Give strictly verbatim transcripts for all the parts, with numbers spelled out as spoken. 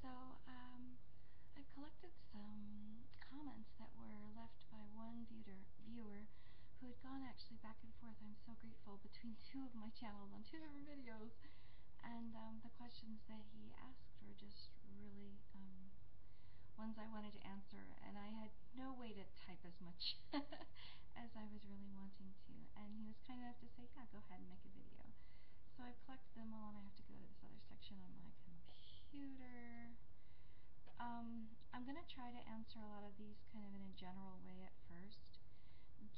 So um, I've collected some comments that were left by one viewer, viewer who had gone actually back and forth, I'm so grateful, between two of my channels on two different videos, and um, the questions that he asked were just really um, ones I wanted to answer, and I had no way to type as much as I was really wanting to, and he was kind enough to say, yeah, go ahead and make a video. So I've collected them all, and I have to go to this other section on my computer. Um, I'm going to try to answer a lot of these kind of in a general way at first,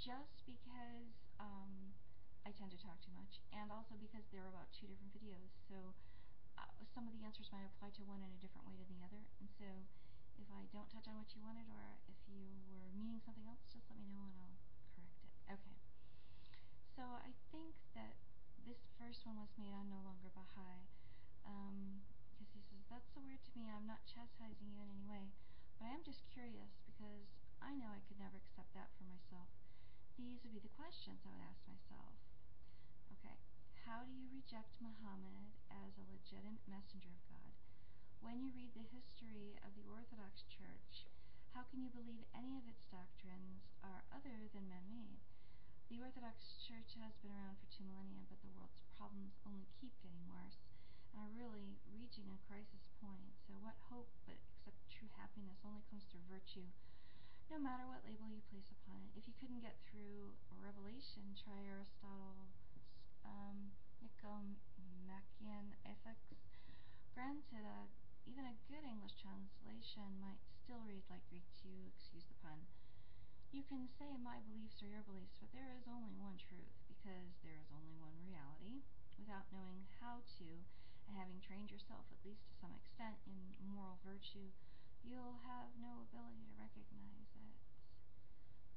just because um, I tend to talk too much, and also because they're about two different videos, so uh, some of the answers might apply to one in a different way to the other, and so if I don't touch on what you wanted, or if you were meaning something else, just let me know and I'll correct it. Okay. So I think that this first one was made on No Longer Baha'i, um, because he says, that's so weird to me, I'm not chastising you in any way, but I am just curious, because I know I could never accept that for myself. These would be the questions I would ask myself. Okay, how do you reject Muhammad as a legitimate messenger of God? When you read the history of the Orthodox Church, how can you believe any of its doctrines are other than man-made? The Orthodox Church has been around for two millennia, but the world's problems only keep getting worse and are really reaching a crisis point. So what hope but except true happiness only comes through virtue, no matter what label you place upon it. If you couldn't get through Revelation, try Aristotle's um, Nicomachean Ethics. Granted, a, even a good English translation might still read like Greek to you, excuse the pun. You can say my beliefs are your beliefs, but there is only one truth, because there is only one reality. Without knowing how to, and having trained yourself at least to some extent in moral virtue, you'll have no ability to recognize it.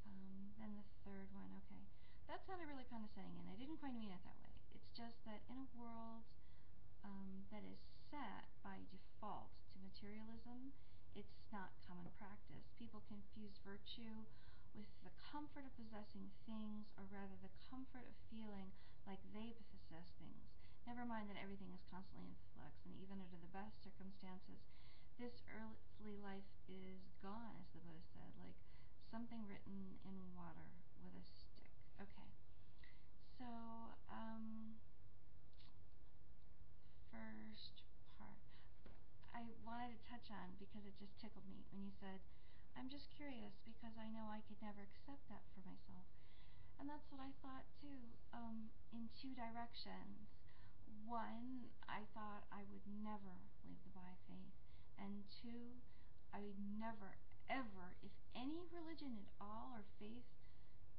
Um, then the third one, okay. That sounded really condescending, and I didn't quite mean it that way. It's just that in a world um, that is set by default to materialism, it's not common practice. People confuse virtue with the comfort of possessing things, or rather the comfort of feeling like they possess things. Never mind that everything is constantly in flux, and even under the best circumstances, this earthly life is gone, as the Buddha said, like something written in water with a stick. Okay, so um, first part I wanted to touch on, because it just tickled me when you said, I'm just curious because I know I could never accept that for myself. And that's what I thought too, um, in two directions. One, I thought I would never leave the Baha'i faith. And two, I would never, ever, if any religion at all or faith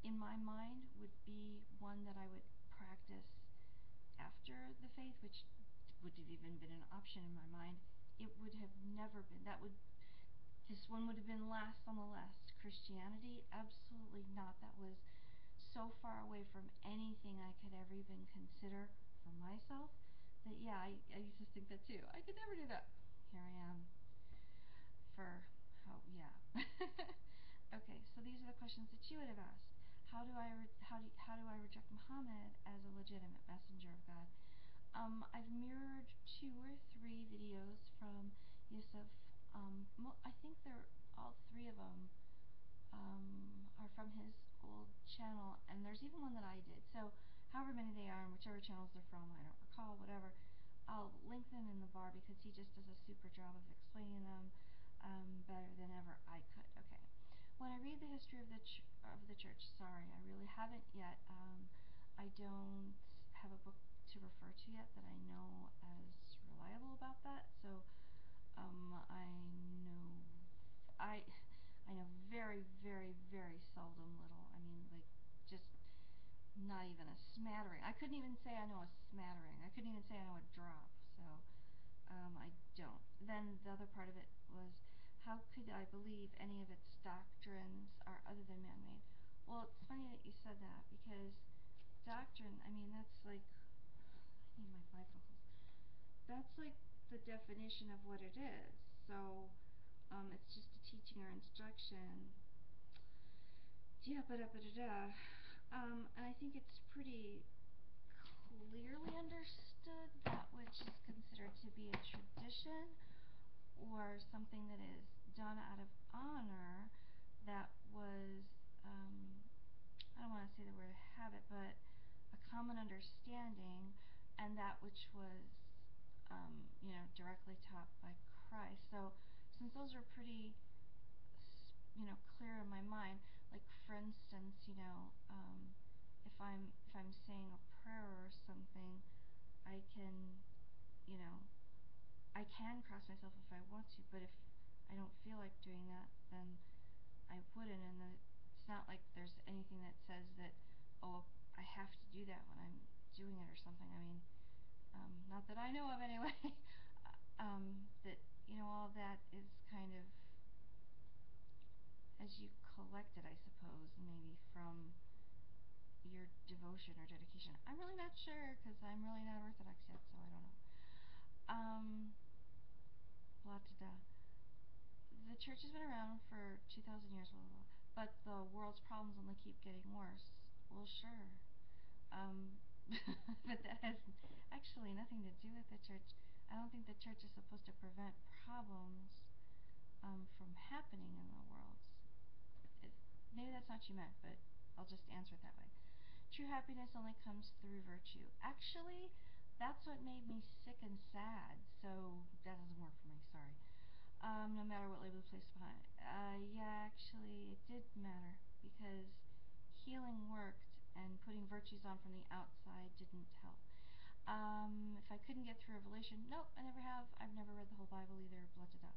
in my mind would be one that I would practice after the faith, which would have even been an option in my mind. It would have never been, that would, this one would have been last on the list. Christianity, absolutely not. That was so far away from anything I could ever even consider for myself that, yeah, I, I used to think that too. I could never do that. Here I am for, oh yeah. Okay, so these are the questions that you would have asked. How do I, re how do, how do I reject Muhammad as a legitimate messenger of God? Um, I've mirrored two or three videos from Yusuf. Um, mo I think they're all three of them um, are from his old channel, and there's even one that I did. So however many they are and whichever channels they're from, I don't recall, whatever, I'll link them in the bar because he just does a super job of explaining them um, better than ever I could. Okay. When I read the history of the, ch of the church, sorry, I really haven't yet. Um, I don't have a book to refer to yet that I know as reliable about that, so um, I know I I know very very very seldom little. I mean, like, just not even a smattering. I couldn't even say I know a smattering. I couldn't even say I know a drop, so um, I don't. Then the other part of it was, how could I believe any of its doctrines are other than man-made? Well, it's funny that you said that, because doctrine, I mean, that's like, I need my bifocals. That's like the definition of what it is. So, um, it's just a teaching or instruction. Yeah, ba da ba da da. Um, and I think it's pretty clearly understood that which is considered to be a tradition or something that is done out of honor that was, um, I don't want to say the word habit, but a common understanding, and that which was, um, you know, directly taught by Christ. So since those are pretty, you know, clear in my mind, like for instance, you know, um, if I'm if I'm saying a prayer or something, I can, you know, I can cross myself if I want to, but if I don't feel like doing that, then I wouldn't. And the, it's not like there's anything that says that, oh, I have to do that when I'm doing it or something. I mean, um, not that I know of anyway. um, that, you know, all of that is kind of as you collect it, I suppose, maybe from your devotion or dedication. I'm really not sure, because I'm really not Orthodox yet, so I don't know. Um, blah, da, da. The church has been around for two thousand years, blah, blah, blah, but the world's problems only keep getting worse. Well, sure. Um, but that has actually nothing to do with the church. I don't think the church is supposed to prevent problems um, from happening in the world. It, maybe that's not what you meant, but I'll just answer it that way. True happiness only comes through virtue. Actually, that's what made me sick and sad, so that doesn't work for me, sorry. Um, no matter what label placed upon it. Uh, yeah, actually, it did matter, because healing worked, and putting virtues on from the outside didn't help. Um, if I couldn't get through Revelation, nope, I never have. I've never read the whole Bible either, blah, blah, blah.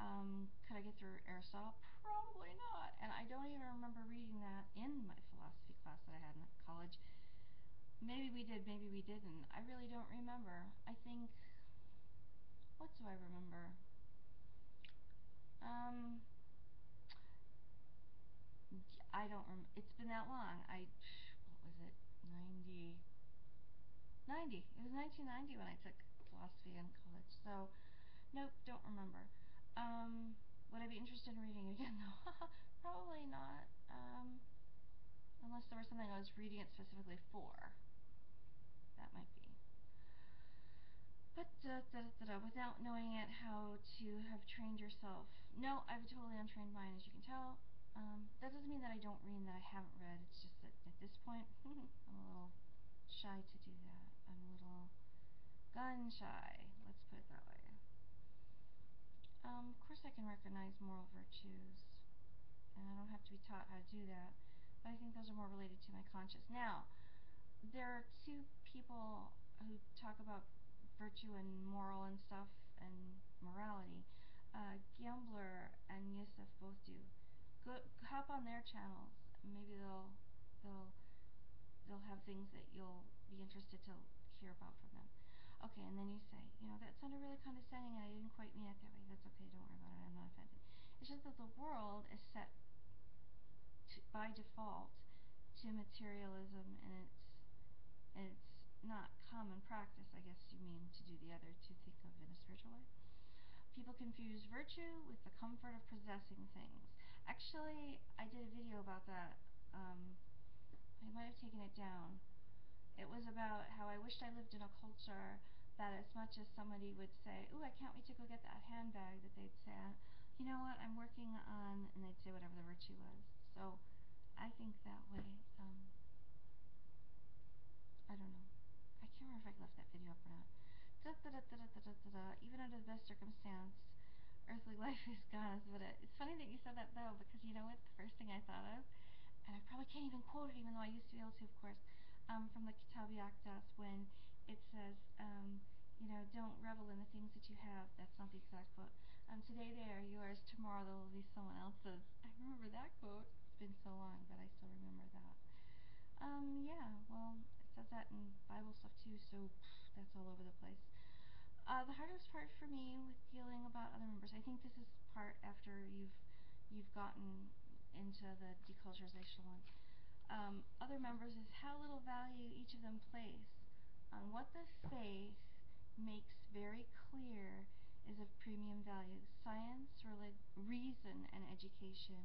Um, could I get through Aristotle? Probably not. And I don't even remember reading that in my philosophy class that I had in college. Maybe we did, maybe we didn't. I really don't remember. I think, what do I remember? Um, I don't remember. It's been that long. I, what was it? ninety. ninety. It was nineteen ninety when I took philosophy in college. So, nope, don't remember. Um, would I be interested in reading it again, though? Probably not. Um, unless there was something I was reading it specifically for. That might be. But da, da, da, da, without knowing it, how to have trained yourself. No, I have a totally untrained mind, as you can tell. Um, that doesn't mean that I don't read and that I haven't read. It's just that at this point, I'm a little shy to do that. I'm a little gun shy. Let's put it that way. Um, of course I can recognize moral virtues, and I don't have to be taught how to do that. But I think those are more related to my conscience. Now, there are two people who talk about virtue and moral and stuff and morality. Uh, Gambler and Yusuf both do. Go hop on their channels. Maybe they'll they'll they'll have things that you'll be interested to hear about from them. Okay, and then you say, you know, that sounded really condescending and I didn't quite mean it that way. That's okay, don't worry about it, I'm not offended. It's just that the world is set to, by default to materialism, and it's, and it's not common practice, I guess you mean, to do the other, to think of in a spiritual way. People confuse virtue with the comfort of possessing things. Actually, I did a video about that. Um, I might have taken it down. It was about how I wished I lived in a culture that as much as somebody would say, ooh, I can't wait to go get that handbag, that they'd say, you know what, I'm working on, and they'd say whatever the virtue was. So I think that way. Um, I don't know. I can't remember if I left that video up or not. Da, da, da, da, da, da, da, da. Even under the best circumstance, earthly life is gone. But it, it's funny that you said that, though, because you know what? The first thing I thought of, and I probably can't even quote it, even though I used to be able to, of course, Um, from the Kitáb-i-Aqdas, when it says, um, you know, don't revel in the things that you have. That's not the exact quote. Um, today they are yours, tomorrow they will be someone else's. I remember that quote. It's been so long, but I still remember that. Um, yeah, well, it says that in Bible stuff too, so pff, that's all over the place. Uh, the hardest part for me with dealing about other members, I think this is part after you've you've gotten into the deculturization one. Um, other members is how little value each of them place on what the faith makes very clear is of premium value: science, reason, and education.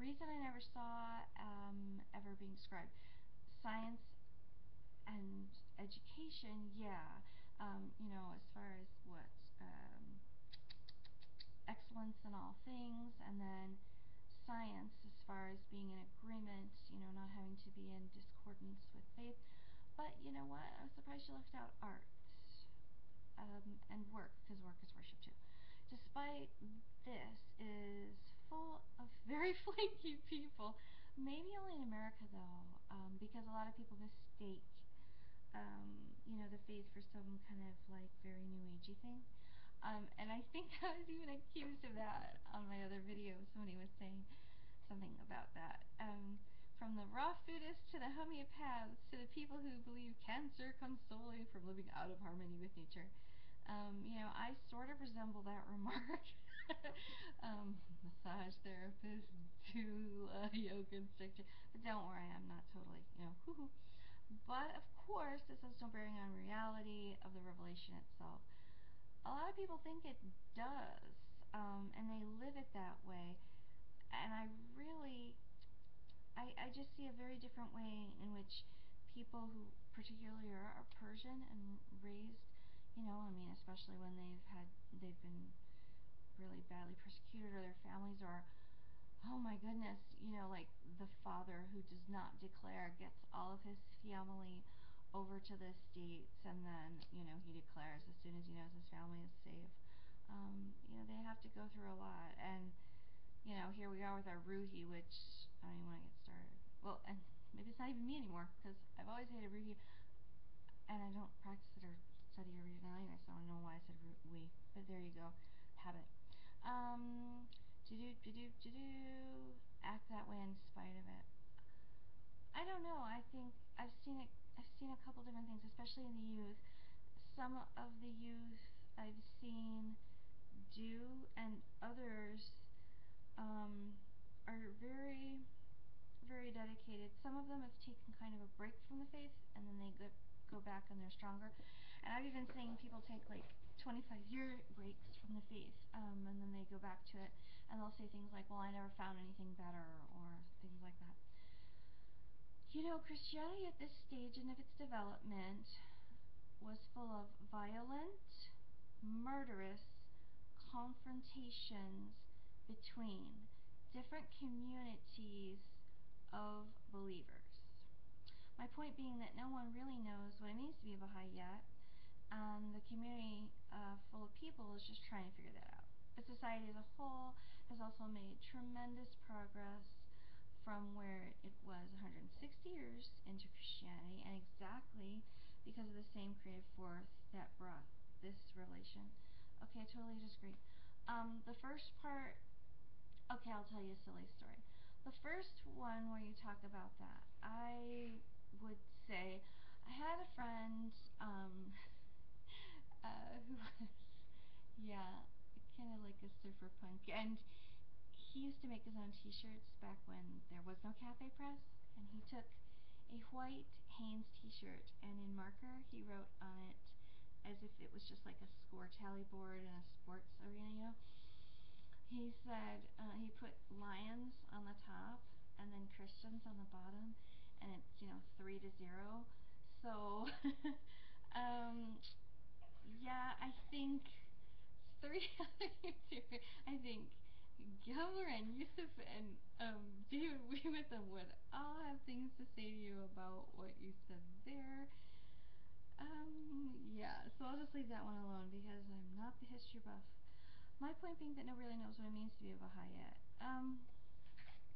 Reason I never saw um, ever being described. Science and education, yeah. Um, you know, as far as what um, excellence in all things, and then science as far as being in agreement, you know, not having to be in discordance with faith. But you know what? I was surprised she left out art um, and work, because work is worship too. Despite this, is full of very flaky people. Maybe only in America though, um, because a lot of people mistake, um, you know, the faith for some kind of like very New Agey thing. Um, and I think I was even accused of that on my other video. Somebody was saying something about that. Um, from the raw foodists to the homeopaths to the people who believe cancer comes solely from living out of harmony with nature. Um, you know, I sort of resemble that remark. um, massage therapist to uh, yoga instructor. But don't worry, I'm not totally, you know, hoo-hoo. But of course, this has no bearing on reality of the revelation itself. A lot of people think it does, um, and they live it that way. And I really, I, I just see a very different way in which people who particularly are, are Persian and raised, you know, I mean, especially when they've had, they've been really badly persecuted, or their families are, oh my goodness, you know, like the father who does not declare gets all of his family over to the States, and then, you know, he declares as soon as he knows his family is safe. Um, you know, they have to go through a lot, and, you know, here we are with our Ruhi, which, I don't even want to get started. Well, and maybe it's not even me anymore, because I've always hated Ruhi, and I don't practice it or study or read it online, so I don't know why I said we, but there you go, habit. Um, do-do, do-do, do-do, act that way in spite of it. I don't know, I think I've seen it I've seen a couple different things, especially in the youth. Some of the youth I've seen do, and others um, are very, very dedicated. Some of them have taken kind of a break from the faith, and then they go, go back and they're stronger. And I've even seen people take like twenty-five year breaks from the faith, um, and then they go back to it, and they'll say things like, well, I never found anything better, or things like that. You know, Christianity at this stage in of its development was full of violent, murderous confrontations between different communities of believers. My point being that no one really knows what it means to be a Baha'i yet, and the community uh, full of people is just trying to figure that out. But society as a whole has also made tremendous progress from where it was one hundred sixty years into Christianity, and exactly because of the same creative force that brought this revelation. Okay, I totally disagree. Um, the first part, okay, I'll tell you a silly story. The first one where you talk about that, I would say, I had a friend um, uh, who was, yeah, kind of like a surfer punk, and he used to make his own t-shirts back when there was no Cafe Press, and he took a white Haynes t-shirt, and in marker he wrote on it as if it was just like a score tally board in a sports arena, you know. He said, uh, he put lions on the top and then Christians on the bottom, and it's, you know, three to zero. So, um, yeah, I think three other YouTubers, I think, Cavallero and Yusuf and um, David Whithun would all have things to say to you about what you said there. Um, yeah, so I'll just leave that one alone because I'm not the history buff. My point being that nobody really knows what it means to be a Baha'i yet. Um,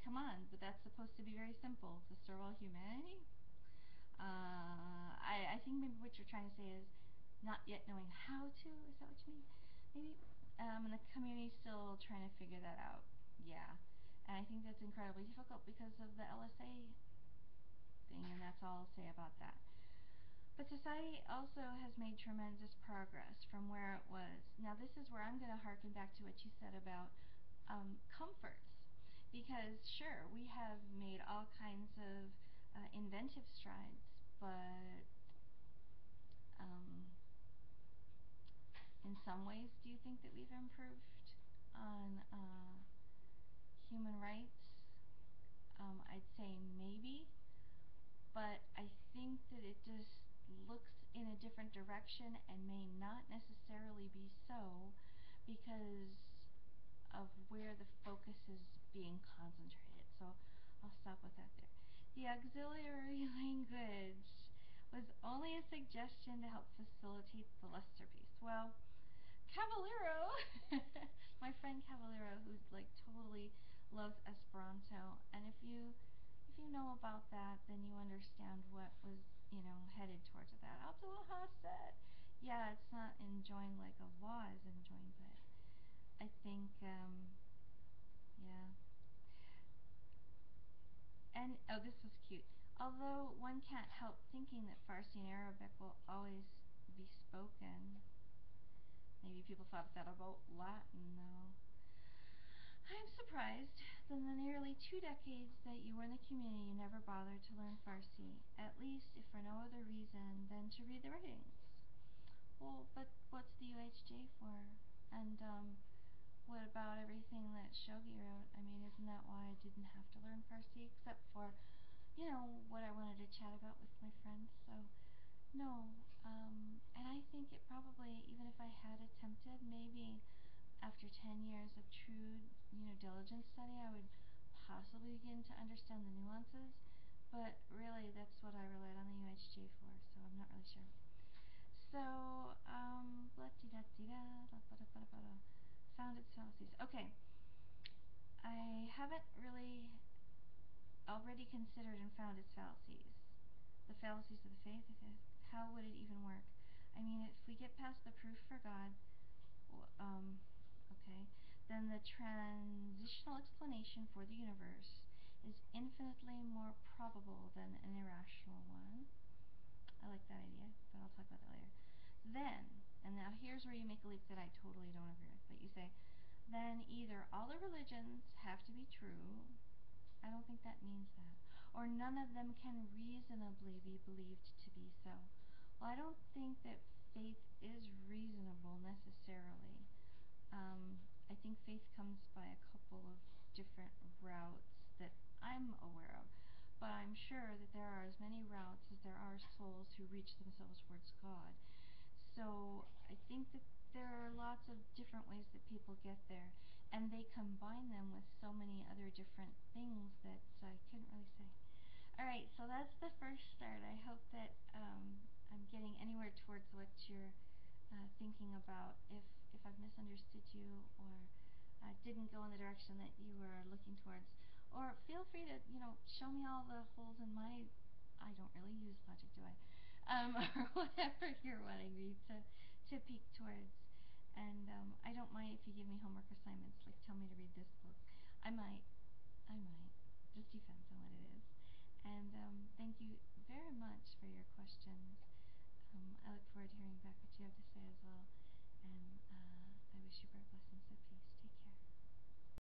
come on, but that's supposed to be very simple, to serve all humanity? Uh, I, I think maybe what you're trying to say is not yet knowing how to, is that what you mean? Maybe? Um, and the community's still trying to figure that out. Yeah. And I think that's incredibly difficult because of the L S A thing, and that's all I'll say about that. But society also has made tremendous progress from where it was. Now this is where I'm going to harken back to what you said about um, comforts. Because sure, we have made all kinds of uh, inventive strides, but um, in some ways, do you think that we've improved on uh, human rights? Um, I'd say maybe, but I think that it just looks in a different direction and may not necessarily be so, because of where the focus is being concentrated. So I'll stop with that there. The auxiliary language was only a suggestion to help facilitate the lesser piece. Well, Cavallero, my friend Cavallero, who's like totally loves Esperanto, and if you if you know about that, then you understand what was, you know, headed towards that. Abdullah said, yeah, it's not enjoined like a law is enjoined, but I think, um, yeah. And, oh, this was cute. Although one can't help thinking that Farsi and Arabic will always be spoken. Maybe people thought that about Latin, though. I'm surprised that in the nearly two decades that you were in the community, you never bothered to learn Farsi, at least if for no other reason than to read the writings. Well, but what's the U H J for? And um, what about everything that Shoghi wrote? I mean, isn't that why I didn't have to learn Farsi, except for, you know, what I wanted to chat about with my friends? So, no. Um, and I think it probably, even if I had attempted, maybe after ten years of true, you know, diligent study, I would possibly begin to understand the nuances, but really that's what I relied on the U H J for, so I'm not really sure. So, um, found its fallacies. Okay, I haven't really already considered and found its fallacies. The fallacies of the faith, how would it even work? I mean, if we get past the proof for God, um, okay, then the transitional explanation for the universe is infinitely more probable than an irrational one. I like that idea, but I'll talk about that later. Then, and now here's where you make a leap that I totally don't agree with, but you say, then either all the religions have to be true, I don't think that means that, or none of them can reasonably be believed to be so. Well, I don't think that faith is reasonable necessarily. Um, I think faith comes by a couple of different routes that I'm aware of, but I'm sure that there are as many routes as there are souls who reach themselves towards God. So I think that there are lots of different ways that people get there, and they combine them with so many other different things that I couldn't really say. Alright, so that's the first start. I hope that um, I'm getting anywhere towards what you're uh, thinking about. If, if I've misunderstood you or uh, didn't go in the direction that you were looking towards, or feel free to, you know, show me all the holes in my, I don't really use logic, do I? Um, or whatever you're wanting me to, to peek towards. And um, I don't mind if you give me homework assignments, like tell me to read this book. I might, I might. Just depends on what it is. And um, thank you very much for your questions. Um, I look forward to hearing back what you have